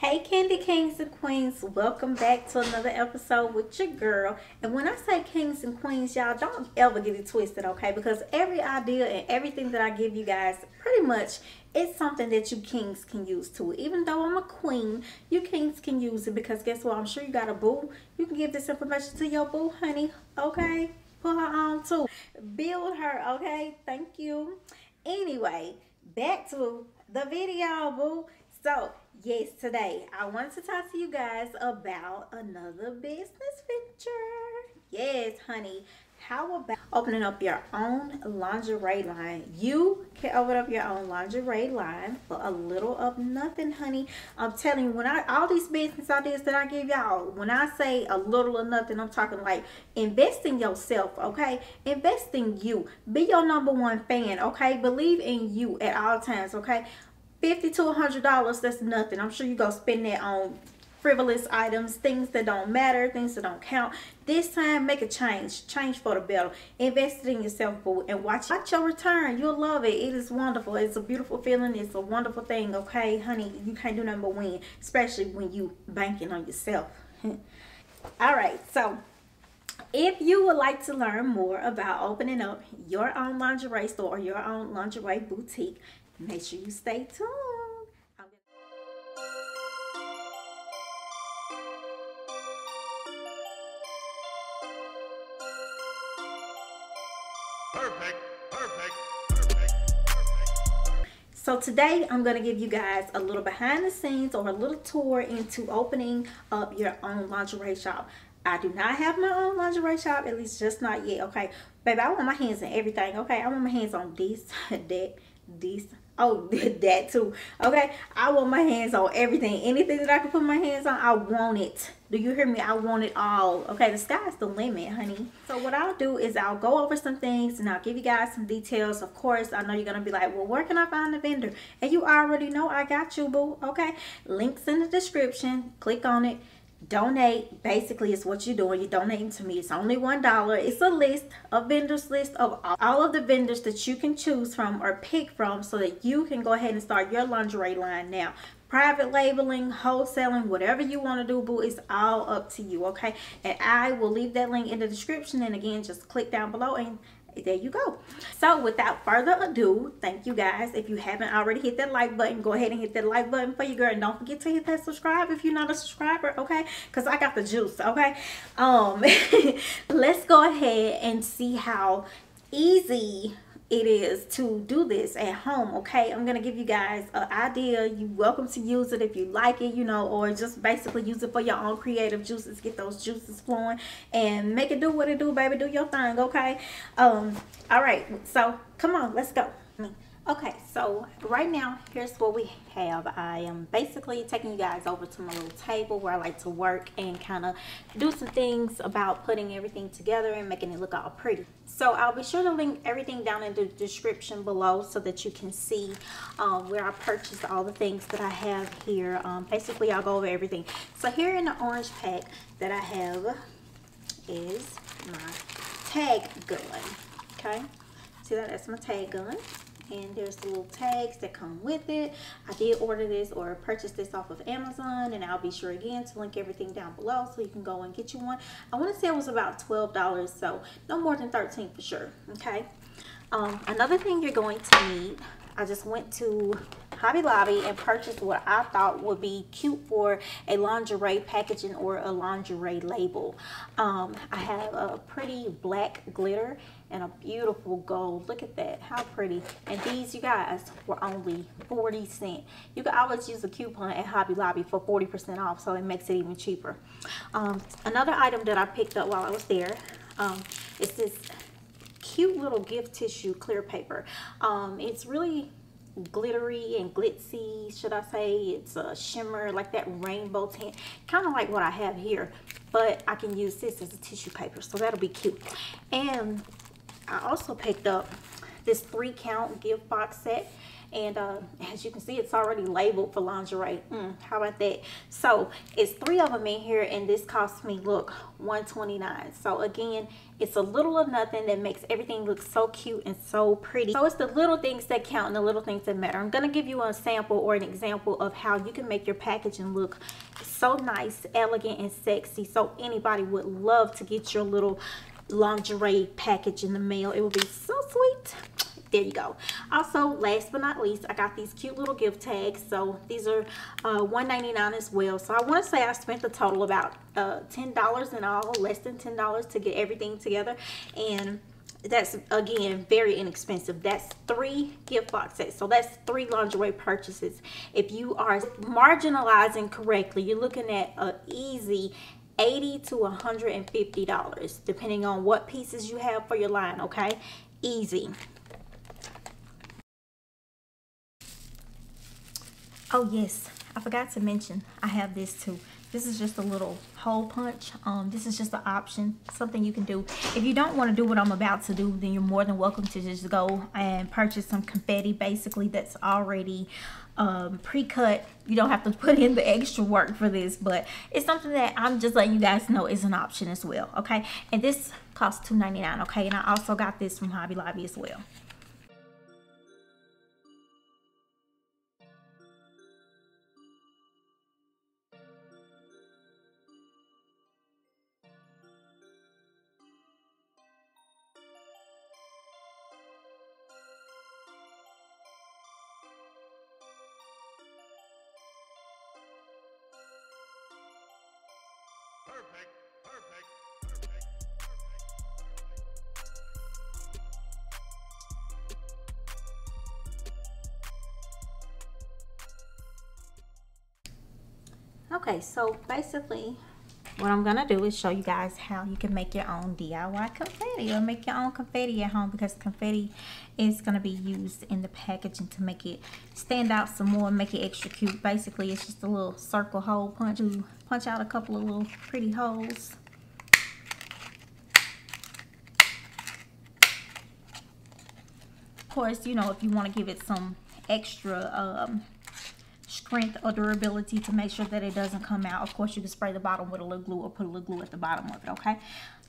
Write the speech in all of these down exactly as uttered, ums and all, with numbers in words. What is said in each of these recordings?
Hey Candy Kings and Queens, welcome back to another episode with your girl. And when I say Kings and Queens, y'all don't ever get it twisted, okay? Because every idea and everything that I give you guys, pretty much, it's something that you kings can use to it. Even though I'm a queen, you kings can use it because guess what? I'm sure you got a boo. You can give this information to your boo, honey, okay? Put her on too. Build her, okay? Thank you. Anyway, back to the video, boo. So, yes, today I wanted to talk to you guys about another business venture. Yes, honey. How about opening up your own lingerie line? You can open up your own lingerie line for a little of nothing, honey. I'm telling you, when I all these business ideas that I give y'all, when I say a little or nothing, I'm talking like invest in yourself, okay? Invest in you. Be your number one fan, okay? Believe in you at all times, okay? fifty to a hundred dollars, that's nothing. I'm sure you go spend that on frivolous items, things that don't matter, things that don't count. This time, make a change. Change for the better. Invest in yourself, boo, and watch, watch your return. You'll love it. It is wonderful. It's a beautiful feeling. It's a wonderful thing, okay, honey? You can't do nothing but win, especially when you banking on yourself. All right, so if you would like to learn more about opening up your own lingerie store or your own lingerie boutique, make sure you stay tuned. Perfect, perfect, perfect, perfect. So today I'm going to give you guys a little behind the scenes or a little tour into opening up your own lingerie shop. I do not have my own lingerie shop, at least just not yet, okay? Baby, I want my hands in everything, okay? I want my hands on this, that, this, oh, that too, okay? I want my hands on everything. Anything that I can put my hands on, I want it. Do you hear me? I want it all, okay? The sky's the limit, honey. So what I'll do is I'll go over some things and I'll give you guys some details. Of course, I know you're gonna be like, well, where can I find the vendor? And you already know I got you, boo, okay? Links in the description, click on it. Donate, basically, is what you're doing. You're donating to me. It's only one dollar. It's a list, a vendors list of all of the vendors that you can choose from or pick from so that you can go ahead and start your lingerie line now. Private labeling, wholesaling, whatever you want to do, boo, it's all up to you, okay? And I will leave that link in the description. And again, just click down below and there you go. So without further ado, thank you guys. If you haven't already hit that like button, go ahead and hit that like button for your girl, and don't forget to hit that subscribe if you're not a subscriber, okay? Because I got the juice, okay? Um let's go ahead and see how easy it is to do this at home, okay? I'm gonna give you guys an idea. You're welcome to use it if you like it, you know, or just basically use it for your own creative juices. Get those juices flowing and make it do what it do, baby. Do your thing, okay? Um all right, so come on, let's go. Okay, so right now, here's what we have. I am basically taking you guys over to my little table where I like to work and kind of do some things about putting everything together and making it look all pretty. So I'll be sure to link everything down in the description below so that you can see um, where I purchased all the things that I have here. Um, basically, I'll go over everything. So here in the orange pack that I have is my tag gun, okay? See that? That's my tag gun. And there's the little tags that come with it. I did order this or purchase this off of Amazon, and I'll be sure again to link everything down below so you can go and get you one. I want to say it was about twelve dollars, so no more than thirteen dollars for sure, okay? Um, another thing you're going to need, I just went to Hobby Lobby and purchased what I thought would be cute for a lingerie packaging or a lingerie label. Um, I have a pretty black glitter and a beautiful gold. Look at that, how pretty. And these, you guys, were only forty cents. You can always use a coupon at Hobby Lobby for forty percent off, so it makes it even cheaper. Um, another item that I picked up while I was there um, is this cute little gift tissue clear paper. Um, it's really glittery and glitzy, should I say. It's a shimmer, like that rainbow tint, kind of like what I have here, but I can use this as a tissue paper, so that'll be cute. And I also picked up this three count gift box set, And uh, as you can see, it's already labeled for lingerie. Mm, how about that? So it's three of them in here, and this cost me, look, one twenty-nine. So again, it's a little of nothing that makes everything look so cute and so pretty. So it's the little things that count and the little things that matter. I'm gonna give you a sample or an example of how you can make your packaging look so nice, elegant, and sexy, so anybody would love to get your little lingerie package in the mail. It would be so sweet. There you go. Also, last but not least, I got these cute little gift tags. So these are uh, one ninety-nine as well. So I want to say I spent a total about uh, ten dollars in all, less than ten dollars to get everything together. And that's, again, very inexpensive. That's three gift box sets. So that's three lingerie purchases. If you are marginalizing correctly, you're looking at an easy eighty to one hundred fifty dollars, depending on what pieces you have for your line, okay? Easy. Oh yes, I forgot to mention, I have this too. This is just a little hole punch. Um, this is just an option, something you can do. If you don't want to do what I'm about to do, then you're more than welcome to just go and purchase some confetti, basically, that's already um, pre-cut. You don't have to put in the extra work for this, but it's something that I'm just letting you guys know is an option as well, okay? And this costs two ninety-nine, okay? And I also got this from Hobby Lobby as well. Perfect, perfect, perfect, perfect. Okay, so basically what I'm gonna do is show you guys how you can make your own D I Y confetti, or make your own confetti at home, because confetti is gonna be used in the packaging to make it stand out some more and make it extra cute. Basically, it's just a little circle hole punch to punch out a couple of little pretty holes. Of course, you know, if you want to give it some extra um, strength or durability to make sure that it doesn't come out, of course you can spray the bottom with a little glue or put a little glue at the bottom of it, okay?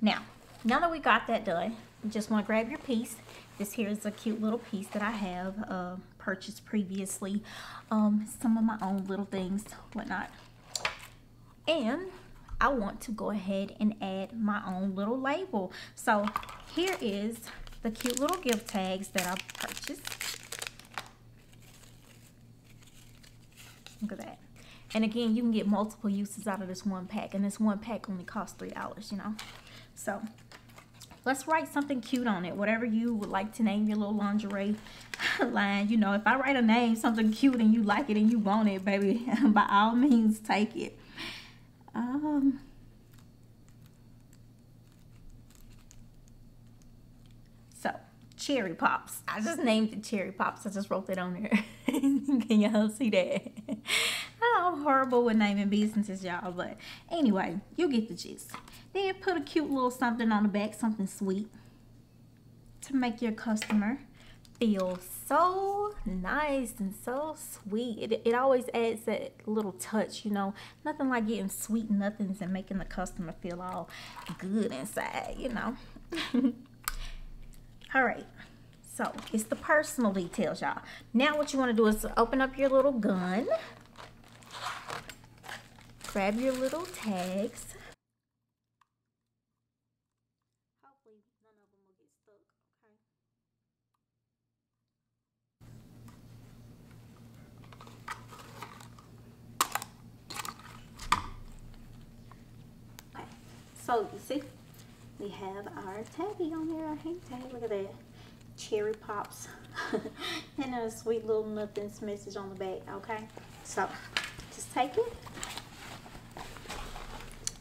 Now, now that we got that done, you just want to grab your piece. This here is a cute little piece that I have uh, purchased previously. Um, some of my own little things, whatnot. And I want to go ahead and add my own little label. So here is the cute little gift tags that I purchased. Look at that. And again, you can get multiple uses out of this one pack, and this one pack only costs three dollars, you know. So let's write something cute on it, whatever you would like to name your little lingerie line. You know, if I write a name, something cute, and you like it and you want it, baby, by all means take it. Um, so Cherry Pops. I just named it Cherry Pops. I just wrote that on there. Can y'all see that? I'm horrible with naming businesses, y'all, but anyway, you get the gist. Then put a cute little something on the back, something sweet, to make your customer feel so nice and so sweet. It, it always adds that little touch, you know. Nothing like getting sweet nothings and making the customer feel all good inside, you know. All right, so it's the personal details, y'all. Now what you want to do is open up your little gun, grab your little tags. So you see, we have our tabby on there, our hang tag. Look at that, Cherry Pops, and a sweet little nothings message on the back, okay? So just take it,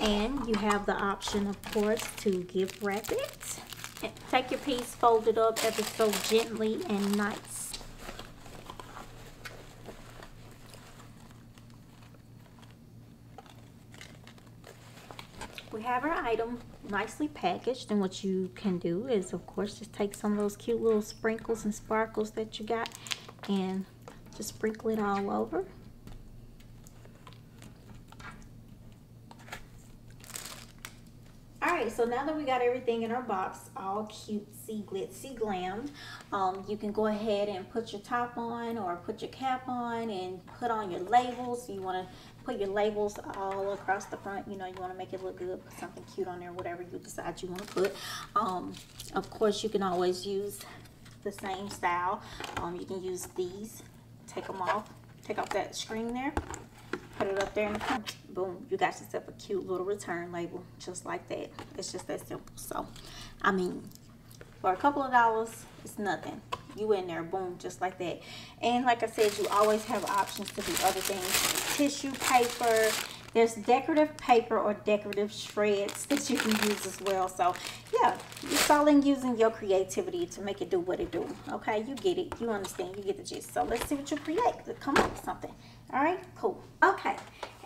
and you have the option, of course, to gift wrap it. And take your piece, fold it up ever so gently and nice. We have our item nicely packaged, and what you can do is, of course, just take some of those cute little sprinkles and sparkles that you got and just sprinkle it all over. Alright, so now that we got everything in our box, all cutesy, glitzy, glammed, um, you can go ahead and put your top on or put your cap on and put on your labels. You want to put your labels all across the front. You know, you want to make it look good, put something cute on there, whatever you decide you want to put. Um, of course, you can always use the same style. Um, you can use these, take them off, take off that string there, put it up there in the corner. Boom, you got yourself a cute little return label just like that. It's just that simple. So, I mean, for a couple of dollars, it's nothing. You in there, boom, just like that. And like I said, you always have options to do other things. Tissue paper. There's decorative paper or decorative shreds that you can use as well. So, yeah, it's all in using your creativity to make it do what it do. Okay, you get it. You understand. You get the gist. So, let's see what you create. Come up with something. All right, cool. Okay,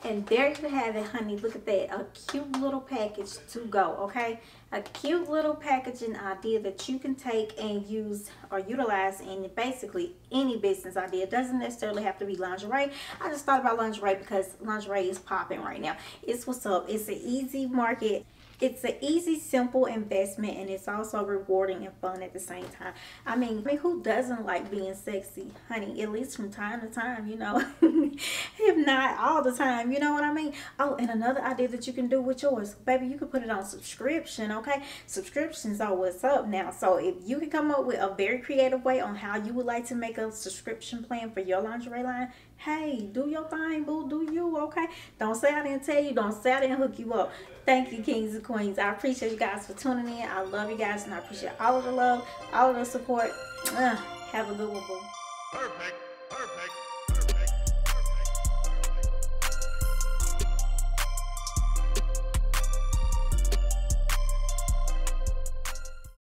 and there you have it, honey. Look at that. A cute little package to go, okay? A cute little packaging idea that you can take and use or utilize in basically any business idea. It doesn't necessarily have to be lingerie. I just thought about lingerie because lingerie is popping right now. It's what's up. It's an easy market. It's an easy, simple investment, and it's also rewarding and fun at the same time. I mean, I mean who doesn't like being sexy, honey? At least from time to time, you know. If not all the time, you know what I mean? Oh, and another idea that you can do with yours, baby, you can put it on subscription, okay? Subscriptions are what's up now. So if you can come up with a very creative way on how you would like to make a subscription plan for your lingerie line, hey, do your thing, boo, do you, okay? Don't say I didn't tell you. Don't say I didn't hook you up. Thank you, kings and queens. I appreciate you guys for tuning in. I love you guys, and I appreciate all of the love, all of the support. Uh, have a good one, boo. Perfect, perfect.